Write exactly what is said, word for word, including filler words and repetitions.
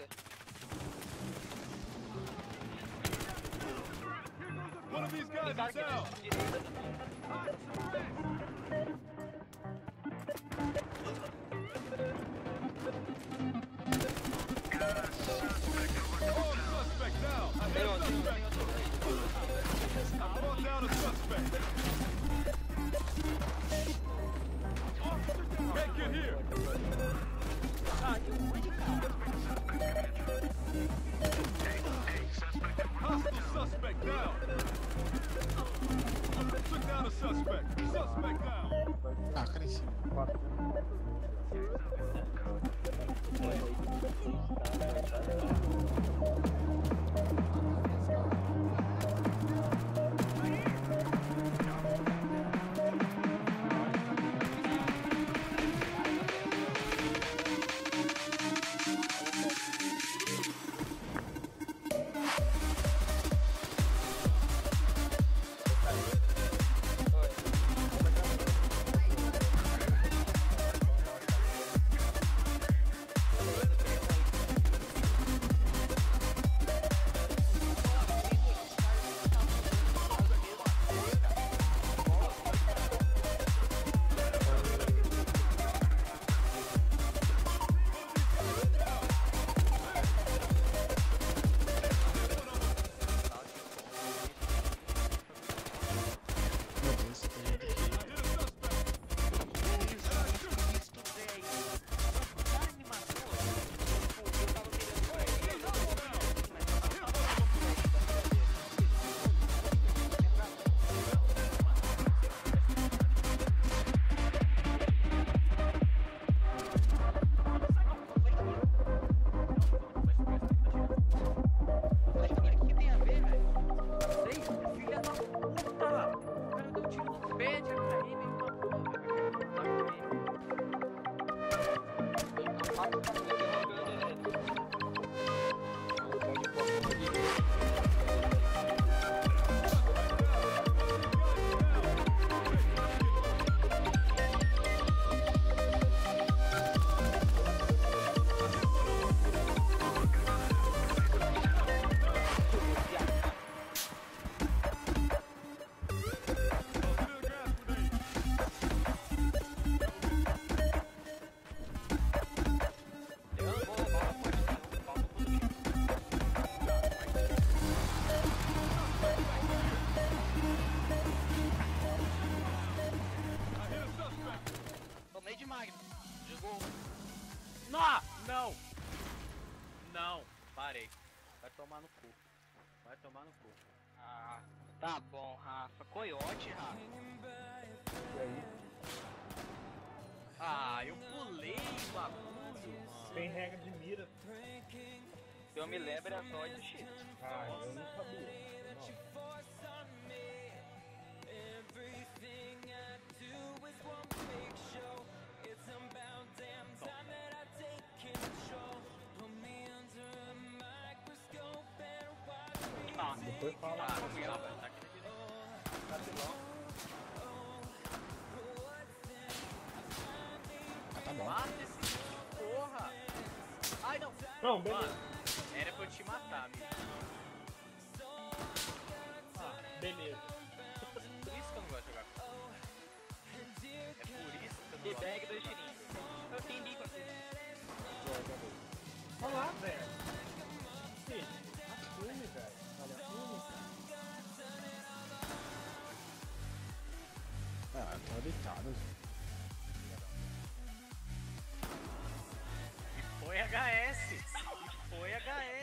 você. Ah, cara em cima. Não! Não! Não! Parei. Vai tomar no cu. Vai tomar no cu. Ah, tá bom, Rafa. Coiote, Rafa. E aí? Ah, eu pulei o bagulho, mano. Tem regra de mira. Eu me lembro a voz do X. Ah, eu não sabia. Depois fala. Ah, não ia lá, velho. Tá aqui, aqui, aqui. Tá de bom. Ah, tá bom. Mata esse porra. Ai, não. Não, beleza. Mano, era pra eu te matar, amigo. Ah, beleza. Por isso que eu não gosto de jogar. É por isso que eu não gosto. Debag dois tirinhos. Eu entendi com você. Olha lá, velho. Sim. Assume, velho. Ah, tá deitado. E foi H S! E foi H S!